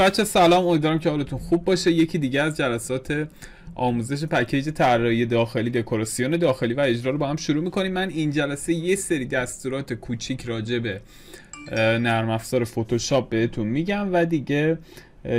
بچه سلام، امیدوارم که حالتون خوب باشه. یکی دیگه از جلسات آموزش پکیج طراحی داخلی، دکوراسیون داخلی و اجرا رو با هم شروع میکنیم. من این جلسه یه سری دستورات کوچیک راجع به نرم افزار فتوشاپ بهتون میگم و دیگه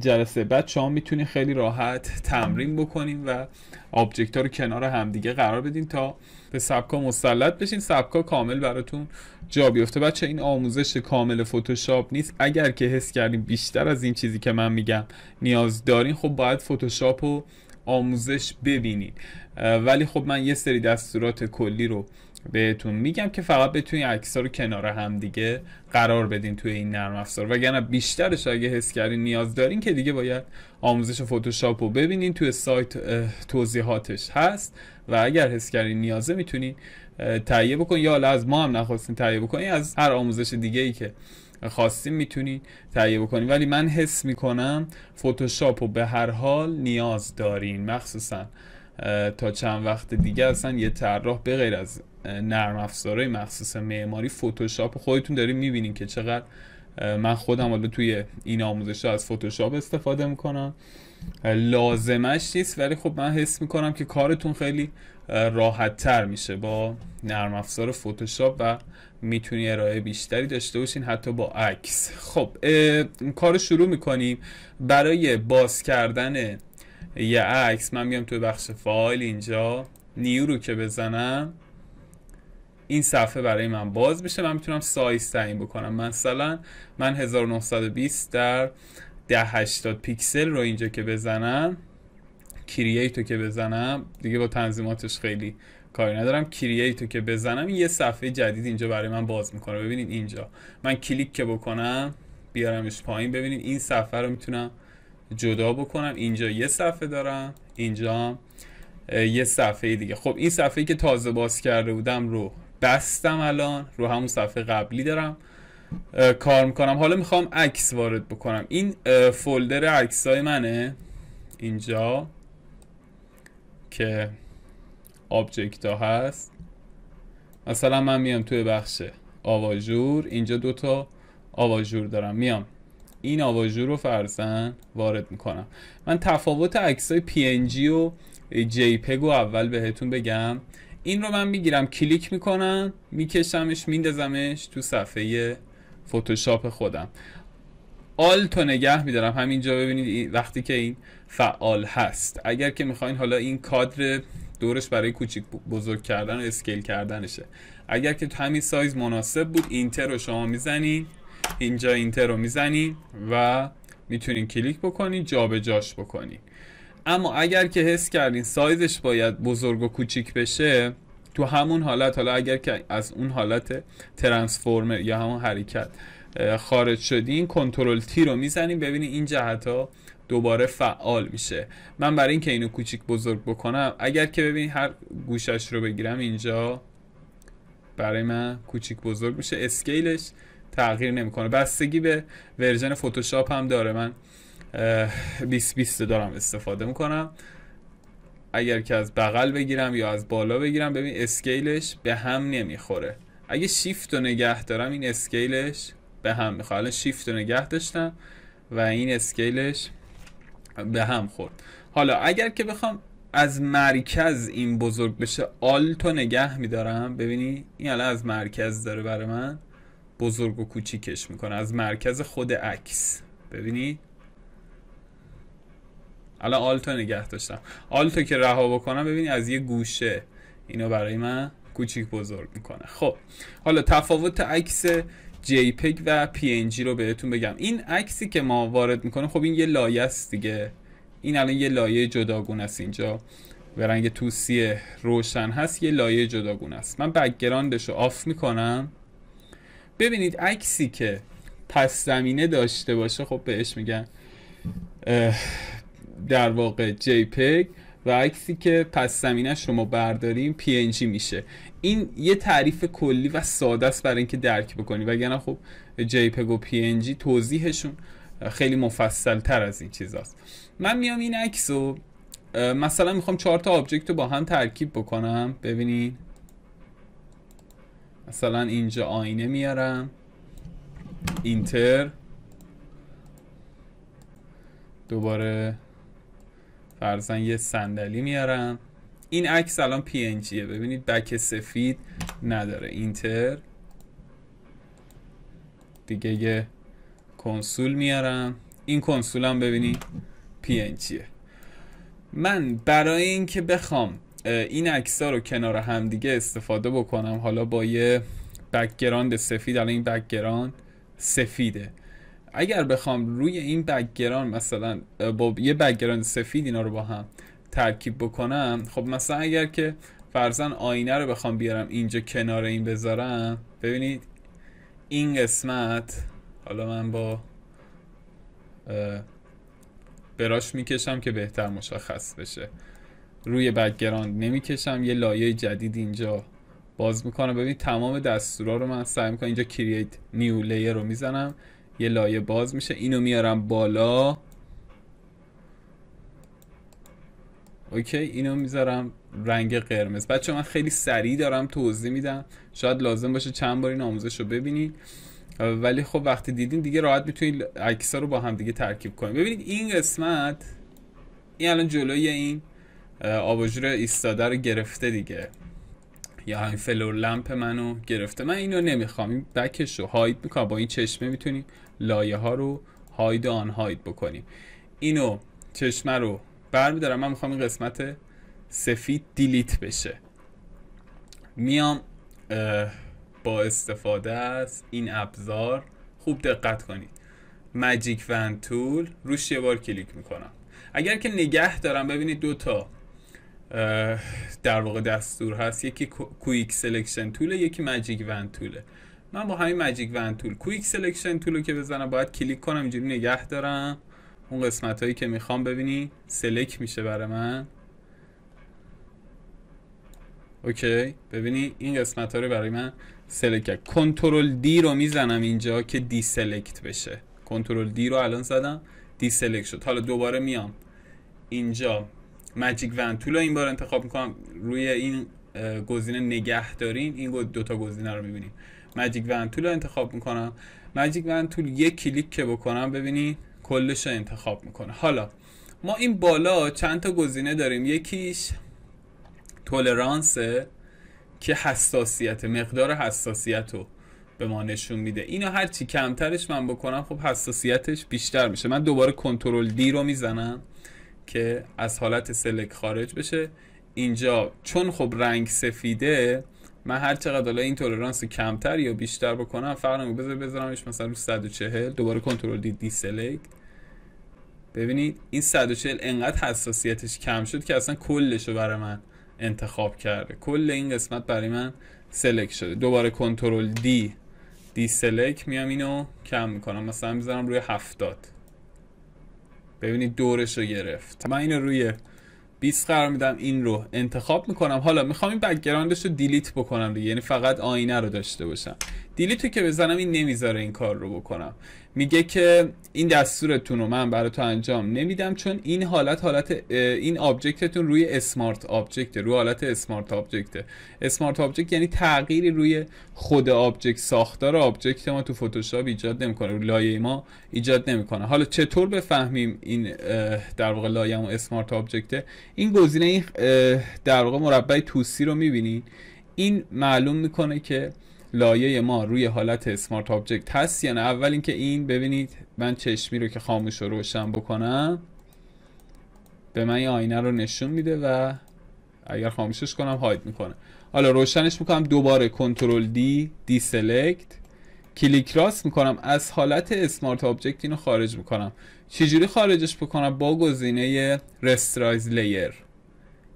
جلسه بعد شما میتونید خیلی راحت تمرین بکنیم و آبجکت ها رو کنار همدیگه قرار بدین تا به سبکا مسلط بشین، سبکا کامل براتون جا بیفته. بچه این آموزش کامل فتوشاپ نیست، اگر که حس کردین بیشتر از این چیزی که من میگم نیاز دارین خب باید فتوشاپ رو آموزش ببینید، ولی خب من یه سری دستورات کلی رو بهتون میگم که فقط بتونین عکس‌ها رو کنار هم دیگه قرار بدین توی این نرم افزار، وگرنه بیشترش اگه حس کردین نیاز دارین که دیگه باید آموزش فتوشاپ رو ببینین، توی سایت توضیحاتش هست و اگر حس کردین نیازه میتونین تهیه بکنین، یا از ما هم نخواستین تهیه بکنین از هر آموزش دیگه‌ای که خواستین میتونین تهیه بکنین، ولی من حس میکنم فتوشاپ رو به هر حال نیاز دارین، مخصوصا تا چند وقت دیگه. اصلا یه طراح به غیر از نرم افزارهای مخصوص معماری، فتوشاپ خودتون دارین میبینین که چقدر من خودم حالا توی این آموزش از فتوشاپ استفاده میکنم، لازمش نیست ولی خب من حس میکنم که کارتون خیلی راحت تر میشه با نرم افزار فتوشاپ و میتونی ارائه بیشتری داشته باشین حتی با عکس. خب کار شروع میکنیم. برای باز کردن یه عکس من میام توی بخش فایل، اینجا نیو رو که بزنم این صفحه برای من باز میشه. من میتونم سایز تعیین بکنم، مثلا من 1920 در 1080 پیکسل رو اینجا که بزنم، کرییتو که بزنم، دیگه با تنظیماتش خیلی کاری ندارم، کرییتو که بزنم یه صفحه جدید اینجا برای من باز میکنه. ببینید اینجا من کلیک که بکنم بیارمش پایین، ببینید این صفحه رو میتونم جدا بکنم، اینجا یه صفحه دارم، اینجا یه صفحه دیگه. خب این صفحه‌ای که تازه باز کرده بودم رو بستم، الان رو همون صفحه قبلی دارم کار میکنم. حالا میخوام عکس وارد بکنم، این فولدر عکسای منه اینجا که آبجکت ها هست. مثلا من میام توی بخش آواژور، اینجا دوتا آواژور دارم، میام این آواژور رو فرزن وارد میکنم. من تفاوت عکسای PNG و JPEG رو اول بهتون بگم. این رو من میگیرم، کلیک میکنم، میکشمش، میندازمش تو صفحه فتوشاپ خودم، آلت رو نگه میدارم همینجا. ببینید وقتی که این فعال هست، اگر که میخواین حالا این کادر دورش برای کوچیک بزرگ کردن و اسکیل کردنشه، اگر که همین سایز مناسب بود اینتر رو شما میزنین، اینجا اینتر رو میزنین و میتونین کلیک بکنین جابجاش بکنین. اما اگر که حس کردین سایزش باید بزرگ و کوچیک بشه، تو همون حالت، حالا اگر که از اون حالت ترانسفورمر یا همون حرکت خارج شدین، کنترل تی رو میزنین، ببینید این جهت ها دوباره فعال میشه. من برای اینکه اینو کوچیک بزرگ بکنم، اگر که ببینید هر گوشش رو بگیرم اینجا برای من کوچیک بزرگ میشه، اسکیلش تغییر نمیکنه. بستگی به ورژن فتوشاپ هم داره، من 2020 دارم استفاده میکنم. اگر که از بغل بگیرم یا از بالا بگیرم، ببین اسکیلش به هم نمیخوره. اگه شیفت رو نگه دارم این اسکیلش به هم میخوره. الان شیفت رو نگه داشتم و این اسکیلش به هم خورد. حالا اگر که بخوام از مرکز این بزرگ بشه، آلت رو نگه میدارم، ببینی این الان از مرکز داره برای من بزرگ و کوچیکش میکنه، از مرکز خود عکس. ببینی الان آلتو نگه داشتم، آلتو که رها بکنم ببینید از یه گوشه اینو برای من کوچیک بزرگ میکنه. خب حالا تفاوت عکس JPEG و PNG رو بهتون بگم. این عکسی که ما وارد میکنیم خب این یه لایه است دیگه، این الان یه لایه جداگونه است، اینجا به رنگ توسی روشن هست، یه لایه جداگونه است. من بک‌گراندش رو آف میکنم، ببینید عکسی که پس زمینه داشته باشه خب بهش میگن در واقع JPEG و عکسی که پس زمینه شما برداریم PNG میشه. این یه تعریف کلی و ساده است برای اینکه درک بکنی، وگرنه خب JPEG و PNG توضیحشون خیلی مفصل تر از این چیزاست. من میام این عکس رو مثلا میخوام 4 تا آبجکت رو با هم ترکیب بکنم، ببینین مثلا اینجا آینه میارم، اینتر، دوباره فرضاً یه صندلی میارم. این عکس الان PNG ببینید بک سفید نداره. اینتر دیگه یه کنسول میارم. این کنسول هم ببینید PNG. من برای اینکه بخوام این عکس‌ها رو کنار هم دیگه استفاده بکنم حالا با یه بک‌گراند سفید، الان این بک‌گراند سفیده، اگر بخوام روی این بک‌گراند مثلا با یه بک‌گراند سفید اینا رو با هم ترکیب بکنم، خب مثلا اگر که فرضاً آینه رو بخوام بیارم اینجا کنار این بذارم، ببینید این قسمت، حالا من با براش میکشم که بهتر مشخص بشه، روی بک‌گراند نمیکشم، یه لایه جدید اینجا باز میکنم. ببینید تمام دستورا رو من سعی میکنم اینجا کرییت نیو لیر رو میزنم، یه لایه باز میشه، اینو میارم بالا، اوکی، اینو میذارم رنگ قرمز. بچه من خیلی سریع دارم توضیح میدم، شاید لازم باشه چند بار این آموزش رو ببینید، ولی خب وقتی دیدین دیگه راحت میتونید عکس‌ها رو با هم دیگه ترکیب کنید. ببینید این قسمت، این الان جلوی این آباژور ایستاده رو گرفته دیگه، یا همین فلور لمپ منو گرفته، من اینو نمیخوام، این بکش رو هاید میکنم، با این چشمه میتونیم لایه ها رو هاید آن هاید بکنیم. اینو چشمه رو برمیدارم، من میخوام این قسمت سفید دیلیت بشه، میام با استفاده از این ابزار، خوب دقت کنید، ماجیک وند تول، روش یه بار کلیک میکنم. اگر که نگه دارم ببینید دوتا در واقع دستور هست، یکی کویک سلکشن توله، یکی ماجیک وند توله. من با همین ماجیک وند تول کویک سلکشن تولو که بزنم باید کلیک کنم، اینجوری نگه دارم، اون قسمت هایی که میخوام ببینی سلکت میشه برای من، اوکی، ببینی این قسمت ها رو برای من سلکت کرد. کنترل دی رو میزنم اینجا که دی سلکت بشه، کنترل دی رو الان زدم، دی سلکت شد. حالا دوباره میام اینجا ماجیک وند تول این بار انتخاب میکنم، روی این گزینه نگه دارین، این دوتا گزینه رو میبینیم، ماجیک وند تول انتخاب میکنم، ماجیک وند تول یک کلیک که بکنم ببینی کلش رو انتخاب میکنه. حالا ما این بالا چند تا گزینه داریم، یکیش تولرانسه که حساسیت، مقدار حساسیت رو به ما نشون میده، اینو هرچی کمترش من بکنم خب حساسیتش بیشتر میشه. من دوباره کنترل دی رو میزنم که از حالت سلک خارج بشه. اینجا چون خب رنگ سفیده، من هر چقدر حالا این تولرانس رو کمتر یا بیشتر بکنم فرق نمیکنه، بذارمش مثلا رو 140، دوباره کنترل دی دی سلکت، ببینید این 140 انقدر حساسیتش کم شد که اصلا کلش رو برای من انتخاب کرده، کل این قسمت برای من سلکت شده. دوباره کنترل دی دی سلکت، میام اینو کم میکنم، مثلا میذارم روی 70، ببینید دورش رو گرفت. من اینو روی 20 قرار میدم، این رو انتخاب میکنم. حالا میخوام این بک‌گراندش رو دیلیت بکنم دیگه، یعنی فقط آینه رو داشته باشم. دیلیت رو که بزنم این نمیذاره این کار رو بکنم، میگه که این دستورتون رو من برای تو انجام نمیدم، چون این حالت این آبجکتتون روی اسمارت آبجکت، روی حالت اسمارت آبجکت. اسمارت آبجکت یعنی تغییری روی خود آبجکت، ساختار آبجکت ما تو فتوشاپ ایجاد نمیکنه، روی لایه ما ایجاد نمیکنه. حالا چطور بفهمیم این در واقع لایه‌مون اسمارت آبجکت؟ این گزینه، این در واقع مربع توسی رو میبینید، این معلوم میکنه که لایه ما روی حالت اسمارت آبجکت هست یا نه. اول اینکه این ببینید، من چشمی رو که خاموش و روشن بکنم به من این آینه رو نشون میده و اگر خاموشش کنم هاید میکنه. حالا روشنش میکنم، دوباره کنترل دی دی سلکت، کلیک راست میکنم، از حالت اسمارت آبجکت اینو خارج میکنم. چجوری خارجش بکنم؟ با گزینه رسترایز لیر،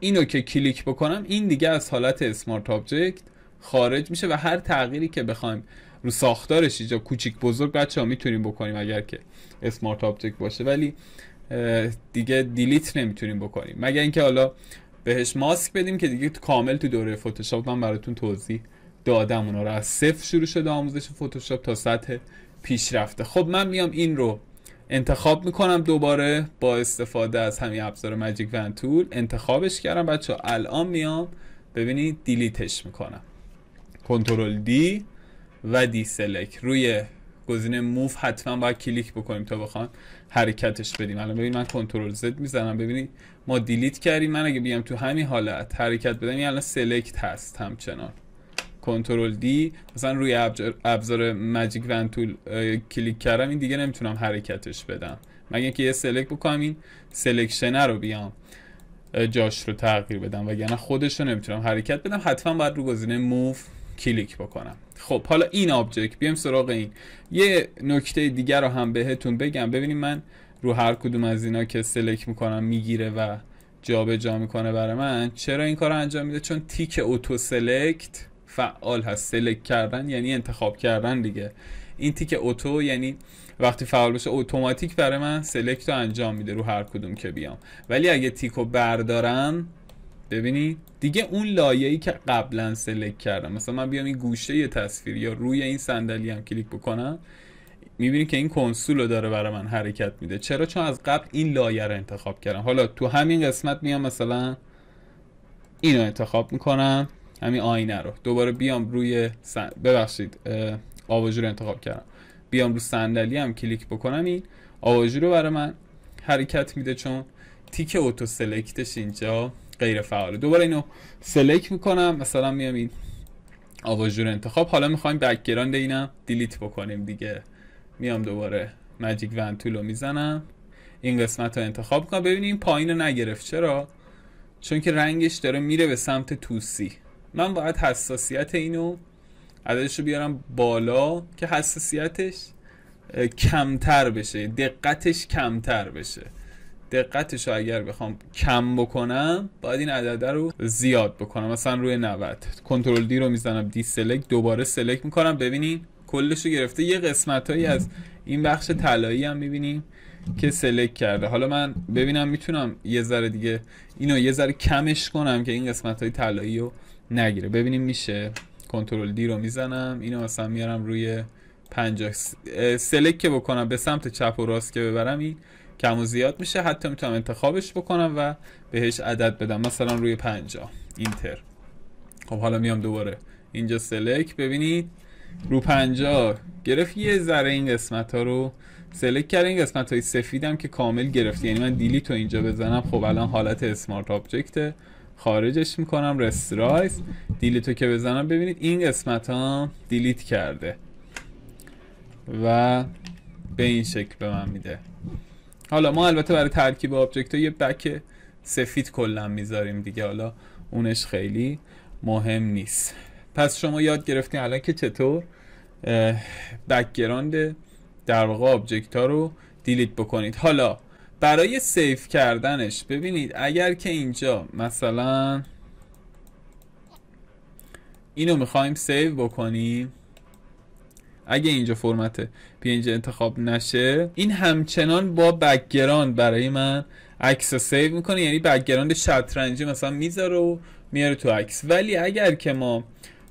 اینو که کلیک بکنم این دیگه از حالت اسمارت آبجکت خارج میشه و هر تغییری که بخوایم رو ساختارش اینجا کوچیک بزرگ بچه‌ها میتونیم بکنیم اگر که اسمارت آبجکت باشه، ولی دیگه دیلیت نمیتونیم بکنیم، مگر اینکه حالا بهش ماسک بدیم که دیگه کامل تو دوره فتوشاپ من براتون توضیح دادم، اونا رو از صفر شروع شده آموزش فتوشاپ تا سطح پیشرفته. خب من میام این رو انتخاب میکنم، دوباره با استفاده از همین ابزار ماجیک وند تول انتخابش کردم بچه‌ها، الان میام ببینید دیلیتش میکنم، کنترل دی و دی سلکت، روی گزینه موو حتما باید کلیک بکنیم تا بخوام حرکتش بدیم. الان ببین من کنترل زد میزنم، ببینید ما دیلیت کردیم. من اگه بیام تو همین حالت حرکت بدم، یعنی الان سلکت هست همچنان. کنترل دی مثلا روی ابزار ماجیک وند تول کلیک کردم، این دیگه نمیتونم حرکتش بدم مگه اینکه یه سلکت بکنم، این سلکشنر رو بیام جاش رو تغییر بدم، وگرنه خودش رو نمیتونم حرکت بدم. حتما باید رو گزینه موو کلیک بکنم. خب حالا این آبجکت بیام سراغ این. یه نکته دیگر رو هم بهتون بگم. ببینید من رو هر کدوم از اینا که سلکت میکنم میگیره و جابجا میکنه برای من. چرا این کارو انجام میده؟ چون تیک اوتو سلکت فعال هست. سلکت کردن یعنی انتخاب کردن دیگه. این تیک اوتو یعنی وقتی فعال باشه اتوماتیک برای من سلکت رو انجام میده رو هر کدوم که بیام. ولی اگه تیکو بردارم ببینید دیگه اون لایه‌ای که قبلا سلکت کردم، مثلا من بیام این گوشه یه تصویر یا روی این صندلی هم کلیک بکنم، میبینید که این کنسول رو داره برای من حرکت میده. چرا؟ چون از قبل این لایه رو انتخاب کردم. حالا تو همین قسمت میام مثلا اینو انتخاب میکنم، همین آینه رو دوباره بیام روی ببخشید آواژ رو انتخاب کردم، بیام رو صندلی هم کلیک بکنم، این آواژ رو برای من حرکت میده چون تیک اوتو سلکتش اینجا غیر فعاله. دوباره اینو سلکت میکنم، مثلا میام این آواژ رو انتخاب. حالا میخوایم بک‌گراند اینم دیلیت بکنیم دیگه، میام دوباره ماجیک وند تول رو میزنم، این قسمت رو انتخاب کنم. ببینید این پایین رو نگرفت. چرا؟ چون که رنگش داره میره به سمت توسی. من باید حساسیت اینو عددش رو بیارم بالا که حساسیتش کمتر بشه، دقتش کمتر بشه. دقتش رو اگر بخوام کم بکنم باید این عدد رو زیاد بکنم، مثلا روی 90. کنترل دی رو میزنم، دی سلکت، دوباره سلکت میکنم. ببینین کلش رو گرفته. یه قسمت هایی از این بخش طلایی هم میبینیم که سلکت کرده. حالا من ببینم میتونم یه ذره دیگه اینو یه ذره کمش کنم که این قسمت های طلایی رو نگیره. ببینیم میشه. کنترل دی رو میزنم، اینو مثلا میارم روی 50. سلکت که بکنم به سمت چپ و راست که ببرم این کم و زیاد میشه. حتی میتونم انتخابش بکنم و بهش عدد بدم، مثلا روی 50 اینتر. خب حالا میام دوباره اینجا سلکت، ببینید رو 50 گرفت. یه ذره این قسمت ها رو سلکت کرد. این قسمت های سفیدم که کامل گرفت، یعنی من دیلیت رو اینجا بزنم. خب الان حالت اسمارت آبجکت، خارجش میکنم، رسترایز. دیلیت رو که بزنم ببینید این قسمت ها دیلیت کرده و به این شکل به من میده. حالا ما البته برای ترکیب آبجکت ها یه بک سفید کلا میذاریم دیگه، حالا اونش خیلی مهم نیست. پس شما یاد گرفتین الان که چطور بک‌گراند در واقع آبجکت ها رو دیلیت بکنید. حالا برای سیف کردنش ببینید اگر که اینجا مثلا اینو میخوایم سیو بکنیم، اگه اینجا فرمت PNG انتخاب نشه، این همچنان با بک‌گراند برای من عکس رو سیو میکنه، یعنی بک‌گراند شطرنجی مثلا میذاره و میاره تو عکس. ولی اگر که ما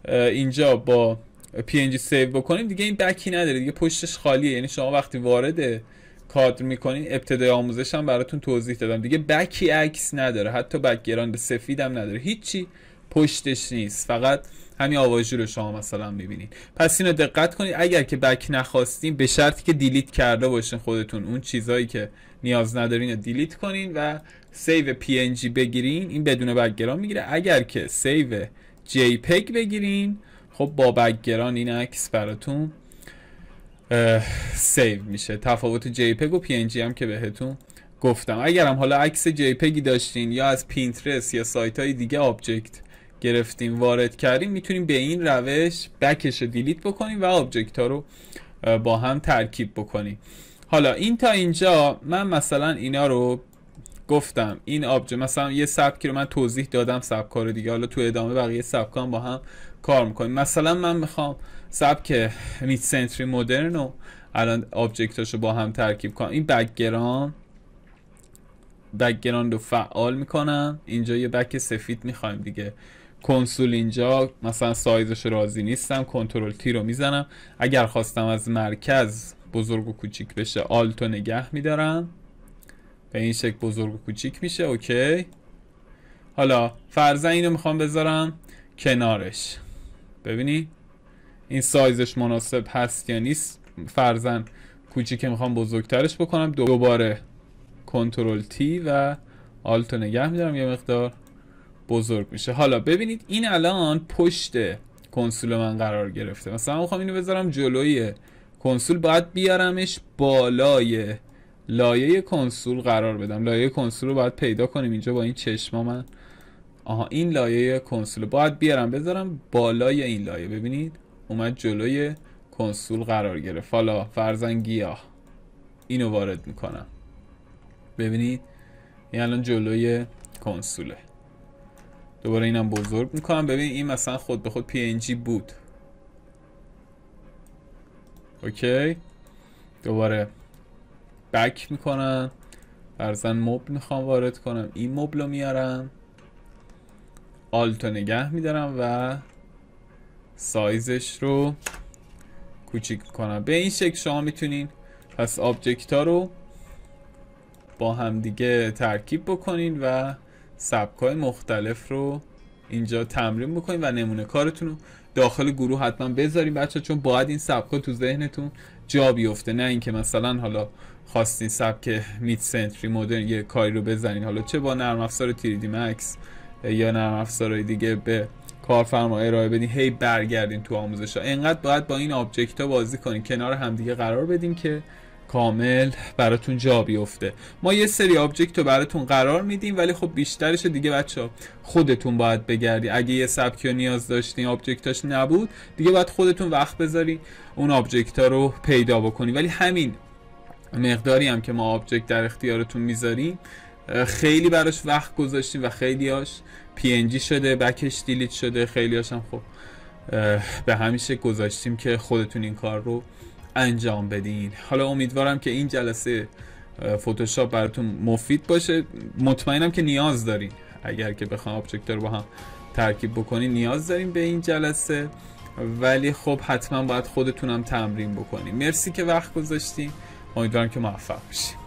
اینجا با PNG سیو بکنیم دیگه این بکی نداره دیگه، پشتش خالیه. یعنی شما وقتی وارد کادر میکنین، ابتدای آموزش هم براتون توضیح دادم دیگه، بکی عکس نداره، حتی بک‌گراند سفید هم نداره، هیچی پشتش نیست، فقط همین آواژ رو شما مثلا میبینید. پس اینو دقت کنید، اگر که بک نخواستین به شرطی که دیلیت کرده باشین خودتون، اون چیزایی که نیاز ندارین رو دیلیت کنین و سیو PNG بگیرین، این بدون بک‌گراند میگیره. اگر که سیو JPEG بگیرین، خب با بک‌گراند این عکس براتون سیو میشه. تفاوت JPEG و PNG هم که بهتون گفتم. اگرم حالا عکس JPEGی داشتین یا از پینترست یا سایت های دیگه آبجکت گرفتیم وارد کردیم، میتونیم به این روش بکش رو دیلیت بکنیم و آبجکت ها رو با هم ترکیب بکنیم. حالا این تا اینجا من مثلا اینا رو گفتم، این آبجکت مثلا یه سبکی رو من توضیح دادم، سبک‌ها رو دیگه. حالا تو ادامه بقیه سبک‌ها هم با هم کار میکنیم. مثلا من میخوام سبک مید سنتری مدرن رو الان آبجکتاشو با هم ترکیب کنم. این بک‌گراند رو فعال میکنم، اینجا یه بک سفید میخوایم دیگه. کنسول اینجا مثلا سایزش راضی نیستم، کنترل تی رو میزنم. اگر خواستم از مرکز بزرگ و کوچیک بشه، آلت رو نگه میدارم، به این شکل بزرگ و کوچیک میشه. اوکی، حالا فرضاً اینو میخوام بذارم کنارش، ببینی این سایزش مناسب هست یا نیست فرضاً کوچیک میخوام بزرگترش بکنم، دوباره کنترل تی و آلت نگه میدارم یه مقدار بزرگ میشه. حالا ببینید این الان پشت کنسول من قرار گرفته. مثلا میخوام اینو بذارم جلوی کنسول، باید بیارمش بالای لایه کنسول قرار بدم. لایه کنسول رو باید پیدا کنیم اینجا با این چشما من. آها این لایه کنسول باید بیارم بذارم بالای این لایه. ببینید اومد جلوی کنسول قرار گرفت. حالا فرضاً گیاه اینو وارد میکنم. ببینید این الان جلوی کنسوله. دوباره اینم بزرگ میکنم. ببین این مثلا خود به خود PNG بود. اوکی دوباره بک میکنم. فرضاً مبل میخوام وارد کنم، این مبل رو میارم، آلت رو نگه میدارم و سایزش رو کوچیک کنم. به این شکل شما میتونین پس آبجکت ها رو با همدیگه ترکیب بکنین و سبکای مختلف رو اینجا تمرین بکنین و نمونه کارتون رو داخل گروه حتما بذارین بچه، چون باید این سبکا تو ذهنتون جا بیفته، نه اینکه مثلا حالا خواستین سبک مید سنتری مدرن یه کاری رو بزنین، حالا چه با نرم افزار 3DsMax یا نرم افزارهای دیگه به کارفرما ارائه بدین، هی برگردین تو آموزش‌ها. اینقدر باید با این آبجکت ها بازی کنین، کنار همدیگه قرار بدین که کامل براتون جا بیفته. ما یه سری آبجکت رو براتون قرار میدیم، ولی خب بیشترش دیگه بچه‌ها خودتون باید بگردی. اگه یه سبکی رو نیاز داشتین آبجکتاش نبود، دیگه باید خودتون وقت بذاری اون آبجکت ها رو پیدا بکنی. ولی همین مقداری هم که ما آبجکت در اختیارتون میذاریم خیلی براش وقت گذاشتیم و خیلیاش PNG شده، بکش دیلیت شده، خیلیاش هم خب به همیشه گذاشتیم که خودتون این کار رو انجام بدین. حالا امیدوارم که این جلسه فتوشاپ براتون مفید باشه. مطمئنم که نیاز دارین، اگر که بخوام آبجکت رو با هم ترکیب بکنین نیاز دارین به این جلسه، ولی خب حتما باید خودتونم تمرین بکنین. مرسی که وقت گذاشتین، امیدوارم که موفق بشین.